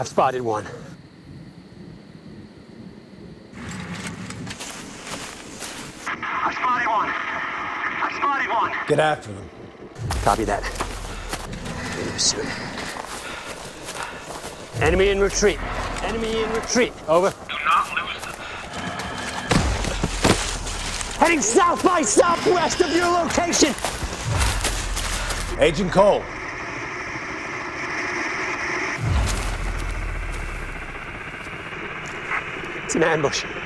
I've spotted one. I've spotted one. Get after him. Copy that. Leave soon. Enemy in retreat. Over. Do not lose them. Heading south by southwest of your location. Agent Cole. It's an ambush.